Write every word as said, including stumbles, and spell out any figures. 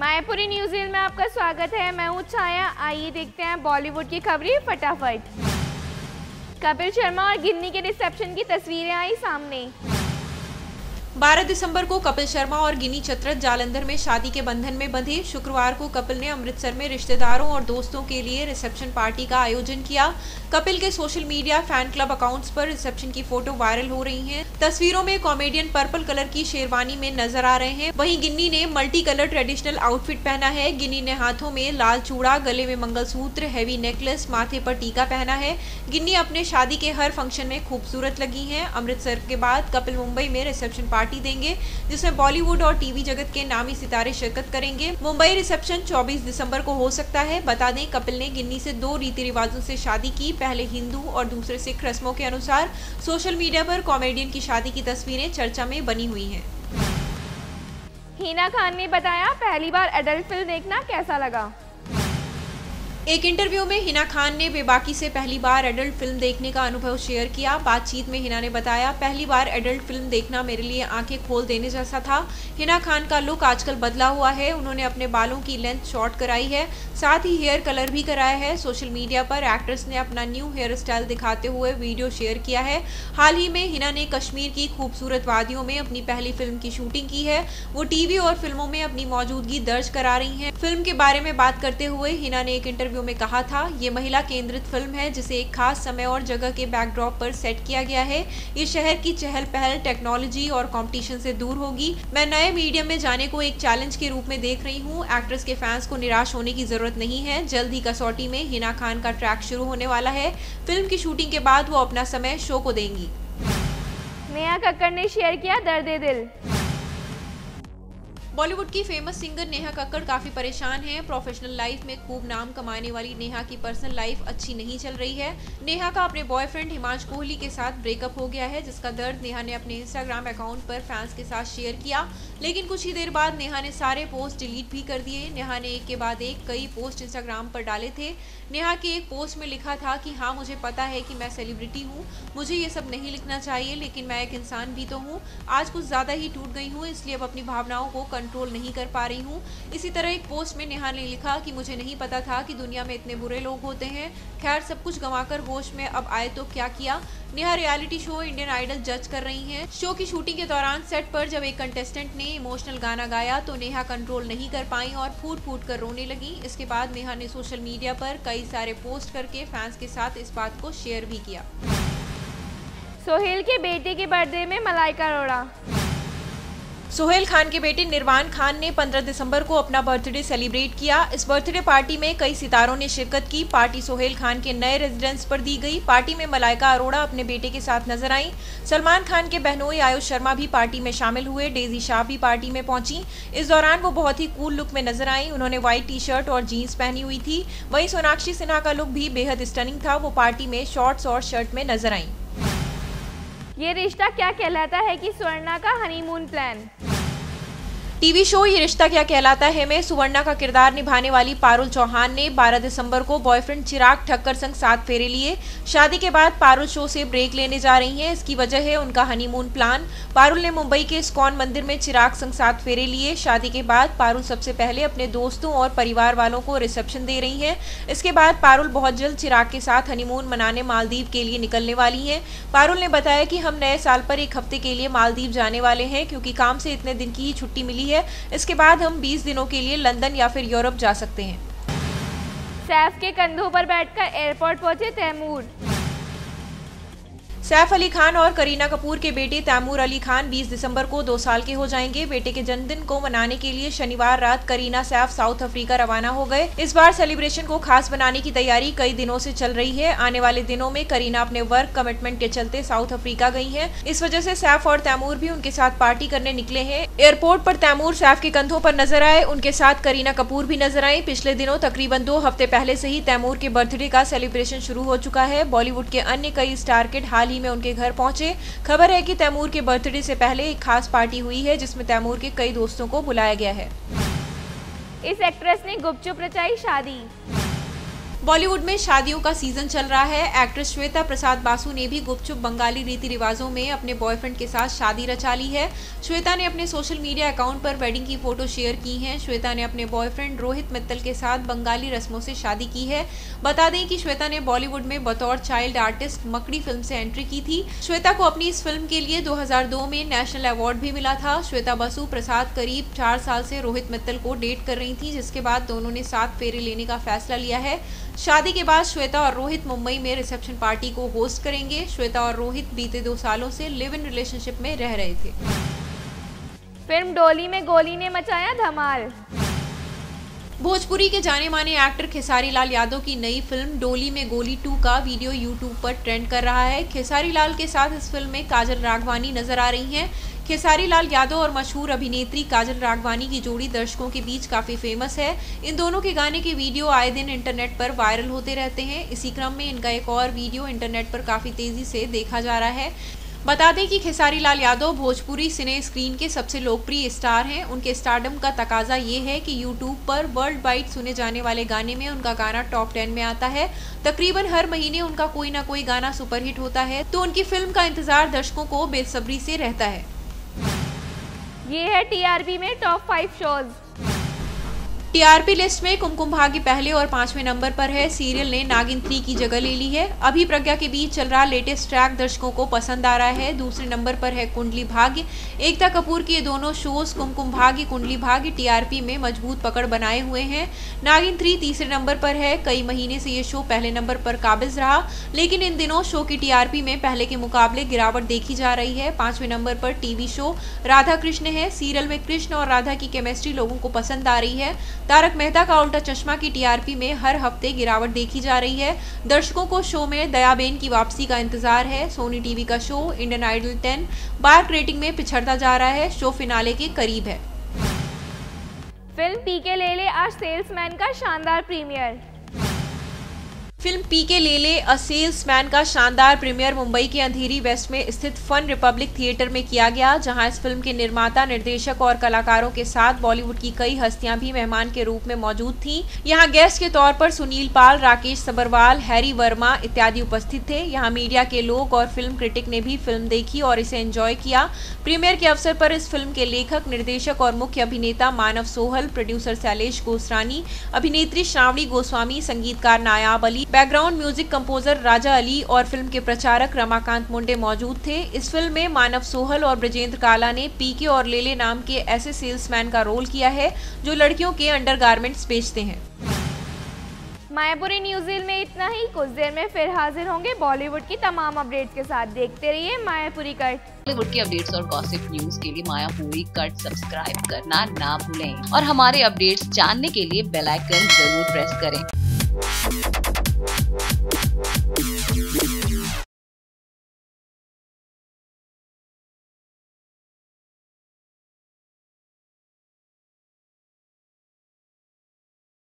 मायापुरी न्यूज़ील में आपका स्वागत है। मैं हूँ छाया। आइए देखते हैं बॉलीवुड की खबरें फटाफट। कपिल शर्मा और गिन्नी के रिसेप्शन की तस्वीरें आई सामने। बारह दिसंबर को कपिल शर्मा और गिन्नी चत्रथ जालंधर में शादी के बंधन में बंधे। शुक्रवार को कपिल ने अमृतसर में रिश्तेदारों और दोस्तों के लिए रिसेप्शन पार्टी का आयोजन किया। कपिल के social media fan club accounts पर रिसेप्शन की फोटो वायरल हो रही हैं। तस्वीरों में कॉमेडियन पर्पल कलर की शेरवानी में नजर आ रहे हैं। वहीं गिन्नी ने मल्टी कलर ट्रेडिशनल आउटफिट पहना है। गिन्नी ने हाथों में लाल चूड़ा, गले में मंगलसूत्र, हैवी नेकलेस, माथे पर टीका पहना है। गिन्नी अपने शादी के हर फंक्शन में खूबसूरत लगी है। अमृतसर के बाद कपिल मुंबई में रिसेप्शन पार्टी देंगे, जिसमें बॉलीवुड और टीवी जगत के नामी सितारे शिरकत करेंगे। मुंबई रिसेप्शन चौबीस दिसंबर को हो सकता है। बता दें, कपिल ने गिन्नी से दो रीति रिवाजों से शादी की, पहले हिंदू और दूसरे सिख रस्मों के अनुसार। सोशल मीडिया पर कॉमेडियन की शादी की तस्वीरें चर्चा में बनी हुई हैं। हिना खान ने बताया, पहली बार एडल्ट फिल्म देखना कैसा लगा। एक इंटरव्यू में हिना खान ने बेबाकी से पहली बार एडल्ट फिल्म देखने का अनुभव शेयर किया। बातचीत में हिना ने बताया, पहली बार एडल्ट फिल्म देखना मेरे लिए आंखें खोल देने जैसा था। हिना खान का लुक आजकल बदला हुआ है। उन्होंने अपने बालों की लेंथ शॉर्ट कराई है, साथ ही हेयर कलर भी कराया है। सोशल मीडिया पर एक्ट्रेस ने अपना न्यू हेयर स्टाइल दिखाते हुए वीडियो शेयर किया है। हाल ही में हिना ने कश्मीर की खूबसूरत वादियों में अपनी पहली फिल्म की शूटिंग की है। वो टीवी और फिल्मों में अपनी मौजूदगी दर्ज करा रही हैं। फिल्म के बारे में बात करते हुए हिना ने एक इंटरव्यू में कहा था, ये महिला केंद्रित फिल्म है, जिसे एक खास समय और जगह के बैकड्रॉप पर सेट किया गया है। ये शहर की चहल पहल, टेक्नोलॉजी और कंपटीशन से दूर होगी। मैं नए मीडियम में जाने को एक चैलेंज के रूप में देख रही हूँ। एक्ट्रेस के फैंस को निराश होने की जरूरत नहीं है। जल्द ही कसौटी में हिना खान का ट्रैक शुरू होने वाला है। फिल्म की शूटिंग के बाद वो अपना समय शो को देंगी। नेहा कक्कड़ ने शेयर किया दर्दे दिल। बॉलीवुड की फेमस सिंगर नेहा कक्कड़ काफ़ी परेशान हैं। प्रोफेशनल लाइफ में खूब नाम कमाने वाली नेहा की पर्सनल लाइफ अच्छी नहीं चल रही है। नेहा का अपने बॉयफ्रेंड हिमांश कोहली के साथ ब्रेकअप हो गया है, जिसका दर्द नेहा ने अपने इंस्टाग्राम अकाउंट पर फैंस के साथ शेयर किया। लेकिन कुछ ही देर बाद नेहा ने सारे पोस्ट डिलीट भी कर दिए। नेहा ने एक के बाद एक कई पोस्ट इंस्टाग्राम पर डाले थे। नेहा के एक पोस्ट में लिखा था कि हाँ, मुझे पता है कि मैं सेलिब्रिटी हूँ, मुझे ये सब नहीं लिखना चाहिए, लेकिन मैं एक इंसान भी तो हूँ। आज कुछ ज़्यादा ही टूट गई हूँ, इसलिए अब अपनी भावनाओं को कंट्रोल नहीं कर पा रही हूँ। इसी तरह एक पोस्ट में नेहा ने लिखा कि मुझे नहीं पता था कि दुनिया में इतने बुरे लोग होते हैं। खैर, सब कुछ गंवाकर होश में अब आए तो क्या किया। Neha reality show Indian Idol जज कर रही हैं। शो की शूटिंग के दौरान सेट पर जब एक कंटेस्टेंट ने इमोशनल गाना गाया तो नेहा कंट्रोल नहीं कर पाई और फूट फूट कर रोने लगी। इसके बाद नेहा ने सोशल मीडिया पर कई सारे पोस्ट करके फैंस के साथ इस बात को शेयर भी किया। सोहेल के बेटे के बर्थडे में मलाइका अरोड़ा। सोहेल खान के बेटे निर्वाण खान ने पंद्रह दिसंबर को अपना बर्थडे सेलिब्रेट किया। इस बर्थडे पार्टी में कई सितारों ने शिरकत की। पार्टी सोहेल खान के नए रेजिडेंस पर दी गई। पार्टी में मलाइका अरोड़ा अपने बेटे के साथ नजर आईं। सलमान खान के बहनोई आयुष शर्मा भी पार्टी में शामिल हुए। डेजी शाह भी पार्टी में पहुंची। इस दौरान वो बहुत ही कूल लुक में नजर आईं। उन्होंने व्हाइट टी शर्ट और जीन्स पहनी हुई थी। वहीं सोनाक्षी सिन्हा का लुक भी बेहद स्टनिंग था। वो पार्टी में शॉर्ट्स और शर्ट में नजर आईं। ये रिश्ता क्या कहलाता है कि स्वर्णा का हनीमून प्लान। टीवी शो ये रिश्ता क्या कहलाता है में सुवर्णा का किरदार निभाने वाली पारुल चौहान ने बारह दिसंबर को बॉयफ्रेंड चिराग ठक्कर संग सात फेरे लिए। शादी के बाद पारुल शो से ब्रेक लेने जा रही हैं। इसकी वजह है उनका हनीमून प्लान। पारुल ने मुंबई के इस्कॉन मंदिर में चिराग संग सात फेरे लिए। शादी के बाद पारुल सबसे पहले अपने दोस्तों और परिवार वालों को रिसेप्शन दे रही हैं। इसके बाद पारुल बहुत जल्द चिराग के साथ हनीमून मनाने मालदीव के लिए निकलने वाली हैं। पारुल ने बताया कि हम नए साल पर एक हफ्ते के लिए मालदीव जाने वाले हैं, क्योंकि काम से इतने दिन की ही छुट्टी मिली है। इसके बाद हम बीस दिनों के लिए लंदन या फिर यूरोप जा सकते हैं। सैफ के कंधों पर बैठकर एयरपोर्ट पहुंचे तैमूर। सैफ अली खान और करीना कपूर के बेटे तैमूर अली खान बीस दिसंबर को दो साल के हो जाएंगे। बेटे के जन्मदिन को मनाने के लिए शनिवार रात करीना सैफ साउथ अफ्रीका रवाना हो गए। इस बार सेलिब्रेशन को खास बनाने की तैयारी कई दिनों से चल रही है। आने वाले दिनों में करीना अपने वर्क कमिटमेंट के चलते साउथ अफ्रीका गई हैं। इस वजह से सैफ और तैमूर भी उनके साथ पार्टी करने निकले हैं। एयरपोर्ट पर तैमूर सैफ के कंधों पर नजर आए। उनके साथ करीना कपूर भी नजर आई। पिछले दिनों तकरीबन दो हफ्ते पहले से ही तैमूर के बर्थडे का सेलिब्रेशन शुरू हो चुका है। बॉलीवुड के अन्य कई स्टार किड हाल में उनके घर पहुंचे। खबर है कि तैमूर के बर्थडे से पहले एक खास पार्टी हुई है, जिसमें तैमूर के कई दोस्तों को बुलाया गया है। इस एक्ट्रेस ने गुपचुप रचाई शादी। बॉलीवुड में शादियों का सीजन चल रहा है। एक्ट्रेस श्वेता प्रसाद बासु ने भी गुपचुप बंगाली रीति रिवाजों में अपने बॉयफ्रेंड के साथ शादी रचा ली है। श्वेता ने अपने सोशल मीडिया अकाउंट पर वेडिंग की फोटो शेयर की हैं। श्वेता ने अपने बॉयफ्रेंड रोहित मित्तल के साथ बंगाली रस्मों से शादी की है। बता दें कि श्वेता ने बॉलीवुड में बतौर चाइल्ड आर्टिस्ट मकड़ी फिल्म से एंट्री की थी। श्वेता को अपनी इस फिल्म के लिए दो हज़ार दो में नेशनल अवार्ड भी मिला था। श्वेता बसु प्रसाद करीब चार साल से रोहित मित्तल को डेट कर रही थी, जिसके बाद दोनों ने साथ फेरे लेने का फैसला लिया है। शादी के बाद श्वेता और रोहित मुंबई में रिसेप्शन पार्टी को होस्ट करेंगे। श्वेता और रोहित बीते दो सालों से लिव इन रिलेशनशिप में रह रहे थे। फिल्म डोली में गोली ने मचाया धमाल। भोजपुरी के जाने माने एक्टर खेसारी लाल यादव की नई फिल्म डोली में गोली टू का वीडियो यूट्यूब पर ट्रेंड कर रहा है। खेसारी लाल के साथ इस फिल्म में काजल राघवानी नजर आ रही हैं। खेसारी लाल यादव और मशहूर अभिनेत्री काजल राघवानी की जोड़ी दर्शकों के बीच काफ़ी फेमस है। इन दोनों के गाने के वीडियो आए दिन इंटरनेट पर वायरल होते रहते हैं। इसी क्रम में इनका एक और वीडियो इंटरनेट पर काफ़ी तेज़ी से देखा जा रहा है। बता दें कि खेसारी लाल यादव भोजपुरी सिने स्क्रीन के सबसे लोकप्रिय स्टार हैं। उनके स्टारडम का तकाजा ये है कि यूट्यूब पर वर्ल्ड वाइड सुने जाने वाले गाने में उनका गाना टॉप टेन में आता है। तकरीबन हर महीने उनका कोई ना कोई गाना सुपरहिट होता है, तो उनकी फिल्म का इंतजार दर्शकों को बेसब्री से रहता है। ये है टीआरपी में top five shows. TRP list में कुमकुम भाग्य पहले और पांचवें नंबर पर है। सीरियल ने नागिन थ्री की जगह ले ली है। अभी प्रज्ञा के बीच चल रहा लेटेस्ट ट्रैक दर्शकों को पसंद आ रहा है। दूसरे नंबर पर है कुंडली भाग्य। एकता कपूर के दोनों शोज कुमकुम भाग्य कुंडली भाग्य टीआरपी में मजबूत पकड़ बनाए हुए हैं। नागिन थ्री तीसरे नंबर पर है। कई महीने से ये शो पहले नंबर पर काबिज रहा, लेकिन इन दिनों शो की टीआरपी में पहले के मुकाबले गिरावट देखी जा रही है। पांचवें नंबर पर टीवी शो राधा कृष्ण है। सीरियल में कृष्ण और राधा की केमिस्ट्री लोगों को पसंद आ रही है। तारक मेहता का उल्टा चश्मा की टीआरपी में हर हफ्ते गिरावट देखी जा रही है। दर्शकों को शो में दयाबेन की वापसी का इंतजार है। सोनी टीवी का show Indian Idol ten BARC rating में पिछड़ता जा रहा है। शो फिनाले के करीब है। फिल्म पीके लेले आज सेल्समैन का शानदार प्रीमियर। फिल्म पीके लेले अ सेल्समैन का शानदार प्रीमियर मुंबई के अंधेरी वेस्ट में स्थित फन रिपब्लिक थिएटर में किया गया, जहां इस फिल्म के निर्माता, निर्देशक और कलाकारों के साथ बॉलीवुड की कई हस्तियां भी मेहमान के रूप में मौजूद थीं। यहां गेस्ट के तौर पर सुनील पाल, राकेश सबरवाल, हैरी वर्मा इत्यादि उपस्थित थे। यहाँ मीडिया के लोग और फिल्म क्रिटिक ने भी फिल्म देखी और इसे एंजॉय किया। प्रीमियर के अवसर पर इस फिल्म के लेखक, निर्देशक और मुख्य अभिनेता मानव सोहल, प्रोड्यूसर शैलेश गोसरानी, अभिनेत्री श्रावणी गोस्वामी, संगीतकार Nayab Ali, background music composer Raja Ali और फिल्म के प्रचारक रमाकांत मुंडे मौजूद थे। इस फिल्म में मानव सोहल और ब्रजेंद्र काला ने पीके और लेले नाम के ऐसे सेल्समैन का रोल किया है जो लड़कियों के अंडरगारमेंट्स बेचते हैं। मायापुरी न्यूज़ील में इतना ही। कुछ देर में फिर हाजिर होंगे बॉलीवुड की तमाम अपडेट्स के साथ। देखते रहिए मायापुरी कट। बॉलीवुड की अपडेट्स और गॉसिप न्यूज़ के लिए मायापुरी कट सब्सक्राइब करना ना भूलें और हमारे अपडेट्स जानने के लिए बेल आइकन जरूर प्रेस करें।